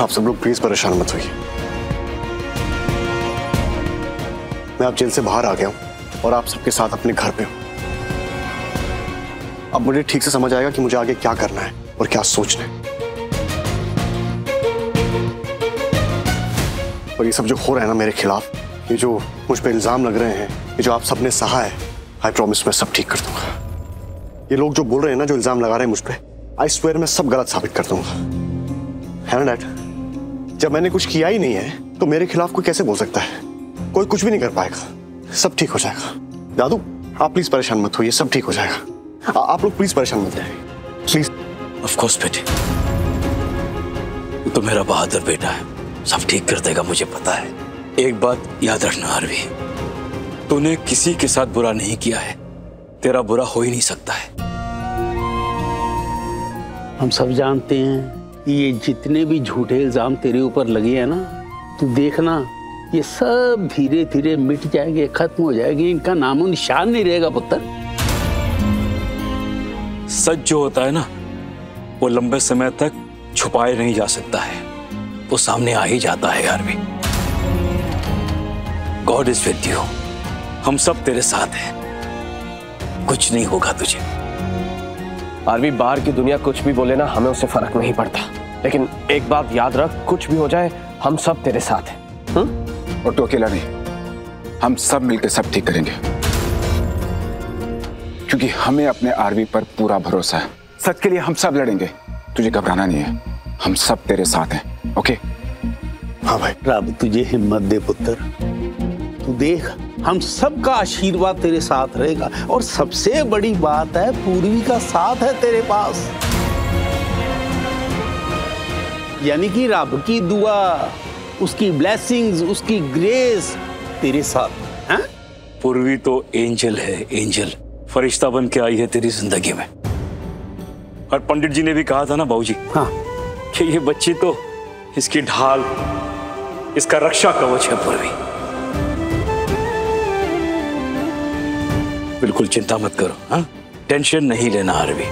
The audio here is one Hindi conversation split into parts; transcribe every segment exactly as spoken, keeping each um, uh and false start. आप सब लोग प्लीज परेशान मत होइए। मैं आप जेल से बाहर आ गया हूं और आप सबके साथ अपने घर पे हूं। अब मुझे ठीक से समझ आएगा कि मुझे आगे क्या करना है और क्या सोचना है। और ये सब जो हो रहा है ना मेरे खिलाफ, ये जो मुझ पर इल्जाम लग रहे हैं, ये जो आप सबने सहा है, आई प्रॉमिस मैं सब ठीक कर दूंगा। ये लोग जो बोल रहे हैं ना, जो इल्जाम लगा रहे हैं मुझ पर, आई स्वेयर मैं सब गलत साबित कर दूंगा। है ना डैड? जब मैंने कुछ किया ही नहीं है तो मेरे खिलाफ कोई कैसे बोल सकता है? कोई कुछ भी नहीं कर पाएगा, सब ठीक हो जाएगा। दादू आप प्लीज परेशान मत होइए, सब ठीक हो जाएगा। आप लोग प्लीज परेशान मत रहिए, प्लीज। ऑफ कोर्स बेटे, तो मेरा बहादुर बेटा है, सब ठीक कर देगा, मुझे पता है। एक बात याद रखना आरवी, तूने किसी के साथ बुरा नहीं किया है, तेरा बुरा हो ही नहीं सकता है। हम सब जानते हैं ये जितने भी झूठे इल्जाम तेरे ऊपर लगे हैं ना, तू देखना ये सब धीरे धीरे मिट जाएंगे, खत्म हो जाएंगे, इनका नामो निशान नहीं रहेगा पुत्र। सच जो होता है ना वो लंबे समय तक छुपाए नहीं जा सकता है, वो सामने आ ही जाता है। यार भी गॉड इज विद यू, हम सब तेरे साथ हैं, कुछ नहीं होगा तुझे। आरवी बाहर की दुनिया कुछ भी बोले ना, हमें उससे फर्क नहीं पड़ता, लेकिन एक बात याद रख, कुछ भी हो जाए हम सब तेरे साथ हैं। हुँ? और तू अकेला नहीं, हम सब मिलकर सब ठीक करेंगे, क्योंकि हमें अपने आरवी पर पूरा भरोसा है। सच के लिए हम सब लड़ेंगे, तुझे घबराना नहीं है, हम सब तेरे साथ हैं। Okay okay. हाँ भाई रब तुझे हिम्मत दे पुत्र, तू देख हम सब का आशीर्वाद तेरे साथ रहेगा, और सबसे बड़ी बात है पूर्वी का साथ है तेरे पास, यानी कि रब की दुआ, उसकी ब्लेसिंग्स, उसकी ग्रेस तेरे साथ है। पूर्वी तो एंजल है, एंजल फरिश्ता बन के आई है तेरी जिंदगी में। और पंडित जी ने भी कहा था ना बाबूजी, हाँ, कि ये बच्ची तो इसकी ढाल, इसका रक्षा कवच है पूर्वी। बिल्कुल चिंता मत करो, हाँ, टेंशन नहीं लेना आरवी।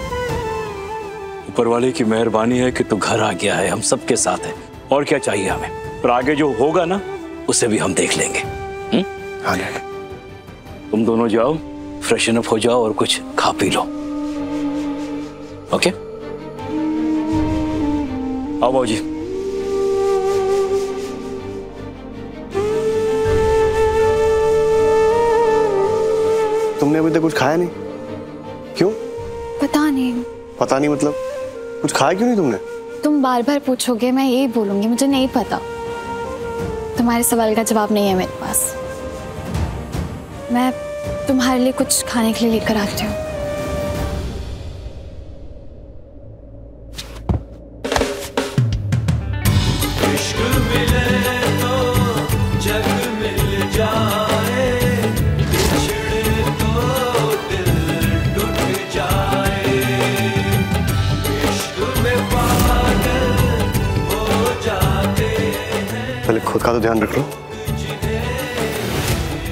ऊपर वाले की मेहरबानी है कि तू घर आ गया है, हम सबके साथ है, और क्या चाहिए हमें। पर आगे जो होगा ना उसे भी हम देख लेंगे। हुँ? हाँ तुम दोनों जाओ, फ्रेशन अप हो जाओ और कुछ खा पी लो। ओके आओ बाबू जी। तुमने अभी तक कुछ खाया नहीं, क्यों? पता नहीं। पता नहीं मतलब कुछ खाया क्यों नहीं तुमने? तुम बार बार पूछोगे, मैं यही बोलूंगी मुझे नहीं पता। तुम्हारे सवाल का जवाब नहीं है मेरे पास। मैं तुम्हारे लिए कुछ खाने के लिए लेकर आती हूँ। खुद का तो ध्यान रख लो।